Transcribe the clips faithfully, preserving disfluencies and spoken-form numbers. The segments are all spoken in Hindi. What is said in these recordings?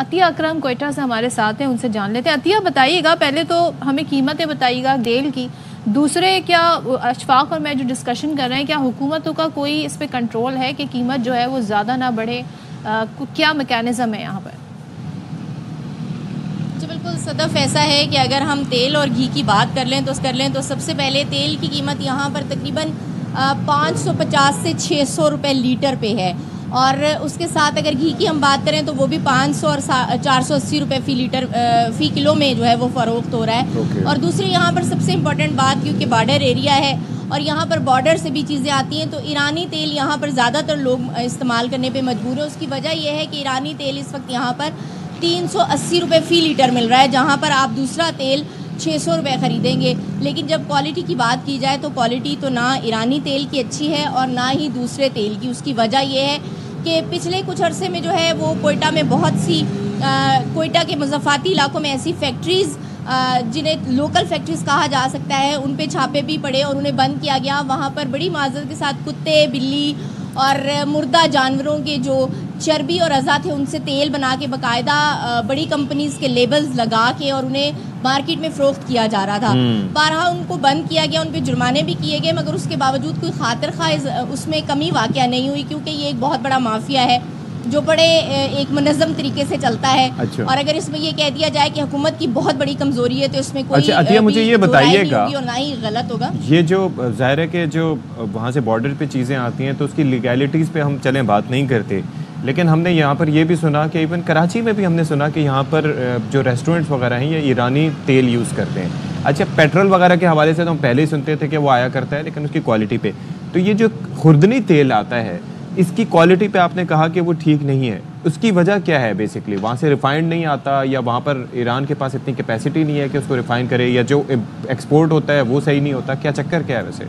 आतिया अकरम क्वेटा से हमारे साथ हैं, उनसे जान लेते हैं। आतिया, बताइएगा पहले तो हमें कीमतें बताइएगा डेल की, दूसरे क्या अशफाक और मैं जो डिस्कशन कर रहे हैं, क्या हुकूमतों का कोई इस पे कंट्रोल है कि कीमत जो है वो ज़्यादा ना बढ़े, आ, क्या मैकेनिज़्म है यहाँ पर? जी बिल्कुल सदफ़, ऐसा है कि अगर हम तेल और घी की बात कर लें तो कर लें तो सबसे पहले तेल की कीमत यहाँ पर तकरीबन पाँच सौ पचास से छः सौ रुपये लीटर पे है, और उसके साथ अगर घी की हम बात करें तो वो भी पाँच सौ और चार सौ अस्सी रुपये फ़ी लीटर फ़ी किलो में जो है वो फ़रोख्त हो रहा है। okay. और दूसरी यहाँ पर सबसे इम्पोर्टेंट बात, क्योंकि बॉर्डर एरिया है और यहाँ पर बॉर्डर से भी चीज़ें आती हैं, तो ईरानी तेल यहाँ पर ज़्यादातर लोग इस्तेमाल करने पे मजबूर है। उसकी वजह यह है कि ईरानी तेल इस वक्त यहाँ पर तीन सौ अस्सी रुपये फ़ी लीटर मिल रहा है, जहाँ पर आप दूसरा तेल छः सौ रुपये ख़रीदेंगे। लेकिन जब क्वालिटी की बात की जाए तो क्वालिटी तो ना ईरानी तेल की अच्छी है और ना ही दूसरे तेल की। उसकी वजह यह है कि पिछले कुछ अरसे में जो है वो क्वेटा में बहुत सी क्वेटा के मुज़फ़्फ़ाती इलाकों में ऐसी फैक्ट्रीज़ जिन्हें लोकल फैक्ट्रीज़ कहा जा सकता है, उन पे छापे भी पड़े और उन्हें बंद किया गया। वहाँ पर बड़ी माजरत के साथ कुत्ते, बिल्ली और मुर्दा जानवरों के जो चर्बी और अज़ा थे उनसे तेल बना के बाकायदा बड़ी कंपनीज़ के लेबल्स लगा के और उन्हें मार्केट में फ़रोख्त किया जा रहा था। बारहा उनको बंद किया गया, उन पर जुर्माने भी किए गए, मगर उसके बावजूद कोई खातिर खा उसमें कमी वाक़या नहीं हुई, क्योंकि ये एक बहुत बड़ा माफिया है जो बड़े एक मुनज़्ज़म तरीके से चलता है। अच्छा। और अगर इसमें ये कह दिया जाए कि हुकूमत की बहुत बड़ी कमज़ोरी है तो इसमें कोई अच्छा, आतिया मुझे ये बताइएगा, और ना ही गलत होगा ये जो ज़ाहिर है कि जो वहाँ से बॉर्डर पे चीज़ें आती हैं तो उसकी लीगैलिटीज़ पे हम चलें बात नहीं करते, लेकिन हमने यहाँ पर यह भी सुना कि इवन कराची में भी हमने सुना कि यहाँ पर जो रेस्टोरेंट्स वगैरह हैं ये ईरानी तेल यूज़ करते हैं। अच्छा, पेट्रोल वगैरह के हवाले से तो हम पहले ही सुनते थे कि वो आया करता है, लेकिन उसकी क्वालिटी पे तो ये जो खुर्दनी तेल आता है इसकी क्वालिटी पे आपने कहा कि वो ठीक नहीं है, उसकी वजह क्या है? बेसिकली वहाँ से रिफ़ाइंड नहीं आता, या वहाँ पर ईरान के पास इतनी कैपेसिटी नहीं है कि उसको रिफ़ाइन करे, या जो एक्सपोर्ट होता है वो सही नहीं होता, क्या चक्कर क्या है? वैसे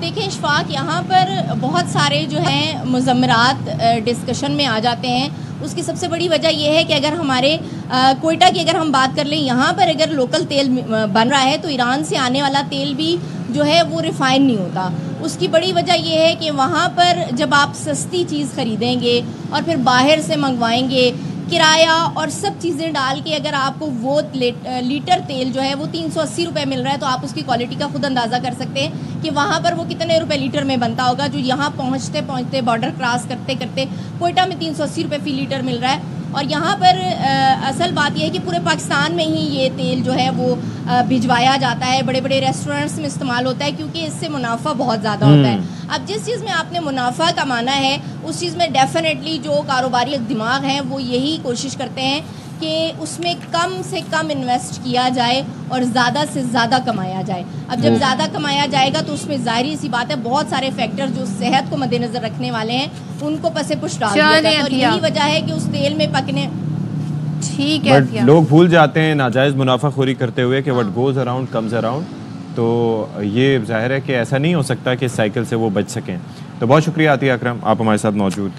देखिए अशफाक, यहाँ पर बहुत सारे जो हैं मुज़म्मरात डिस्कशन में आ जाते हैं। उसकी सबसे बड़ी वजह यह है कि अगर हमारे क्वेटा की अगर हम बात कर लें, यहाँ पर अगर लोकल तेल बन रहा है तो ईरान से आने वाला तेल भी जो है वो रिफ़ाइन नहीं होता। उसकी बड़ी वजह यह है कि वहाँ पर जब आप सस्ती चीज़ ख़रीदेंगे और फिर बाहर से मंगवाएंगे, किराया और सब चीज़ें डाल के अगर आपको वो लीटर तेल जो है वो तीन सौ अस्सी रुपये मिल रहा है तो आप उसकी क्वालिटी का खुद अंदाज़ा कर सकते हैं कि वहाँ पर वो कितने रुपए लीटर में बनता होगा, जो यहाँ पहुँचते पहुँचते बॉर्डर क्रॉस करते करते क्वेटा में तीन सौ अस्सी रुपये फ़ी लीटर मिल रहा है। और यहाँ पर आ, असल बात यह है कि पूरे पाकिस्तान में ही ये तेल जो है वो भिजवाया जाता है, बड़े बड़े रेस्टोरेंट्स में इस्तेमाल होता है, क्योंकि इससे मुनाफा बहुत ज़्यादा होता है। अब जिस चीज़ में आपने मुनाफा कमाना है उस चीज़ में डेफिनेटली जो कारोबारी दिमाग हैं वो यही कोशिश करते हैं कि उसमें कम से कम इन्वेस्ट किया जाए और ज़्यादा से ज़्यादा कमाया जाए। अब जब ज़्यादा कमाया जाएगा तो उसमें जाहिर सी बात है बहुत सारे फैक्टर जो सेहत को मद्देनज़र रखने वाले हैं उनको पसे पुष्ट डाल दिया जाता है, और यही वजह है कि उस तेल में पकने ठीक है लोग भूल जाते हैं नाजायज़ मुनाफाखोरी करते हुए कि what goes around comes around. तो ये जाहिर है कि ऐसा नहीं हो सकता कि इस साइकिल से वो बच सकें। तो बहुत शुक्रिया आतिया अकरम, आप हमारे साथ मौजूद थे।